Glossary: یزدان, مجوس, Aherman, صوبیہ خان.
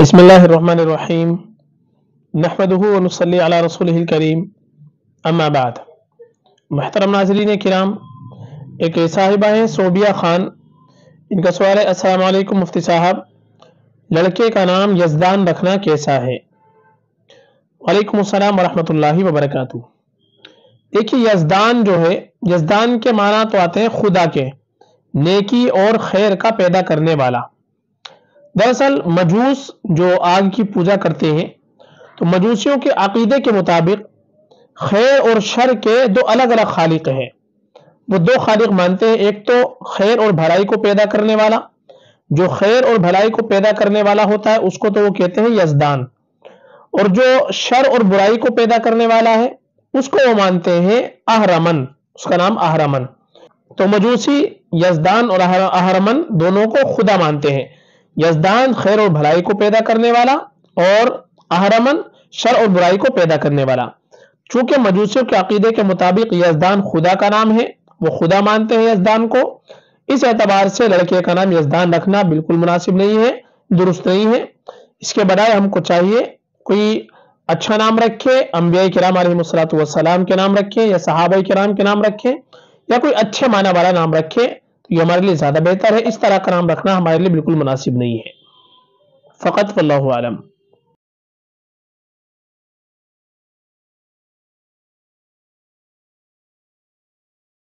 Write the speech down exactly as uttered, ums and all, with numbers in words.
بسم الله الرحمن الرحيم نحمده ونصلي على رسوله الكریم اما بعد محترم ناظرین کرام ایک صاحبہ ہیں صوبیہ خان ان کا سوال ہے السلام علیکم مفتی صاحب لڑکے کا نام یزدان رکھنا کیسا ہے وعلیکم السلام ورحمت اللہ وبرکاتہ دیکھیں یزدان جو ہے یزدان کے معنی تو آتے ہیں خدا کے نیکی اور خیر کا پیدا کرنے والا دراصل مجوس جو آگ کی پوجا کرتے ہیں تو مجوسیوں کے عقیدے کے مطابق خیر اور شر کے دو الگ الگ خالق ہیں وہ دو خالق مانتے ہیں ایک تو خیر اور بھلائی کو پیدا کرنے والا جو خیر اور بھلائی کو پیدا کرنے والا ہوتا ہے اس کو تو وہ کہتے ہیں یزدان اور جو شر اور برائی کو پیدا کرنے والا ہے اس کو وہ مانتے ہیں اہرمن اس کا نام اہرمن تو مجوسی یزدان اور اہرمن دونوں کو خدا مانتے ہیں یزدان خیر اور بھلائی کو پیدا کرنے والا اور اہرمن شر اور برائی کو پیدا کرنے والا چونکہ مجوسیوں کے عقیدے کے مطابق یزدان خدا کا نام ہے وہ خدا مانتے ہیں یزدان کو اس اعتبار سے لڑکے کا نام یزدان رکھنا بالکل مناسب نہیں ہے درست نہیں ہے اس کے بجائے ہم کو چاہیے کوئی اچھا نام رکھے انبیاء کرام علیہ السلام کے نام رکھے یا صحابہ کرام کے نام رکھے یا کوئی اچھے معنی والا نام رکھے یہ ہمارے لئے زیادہ بہتر ہے اس طرح کا نام رکھنا ہمارے لئے بالکل مناسب نہیں ہے فقط واللہ اعلم.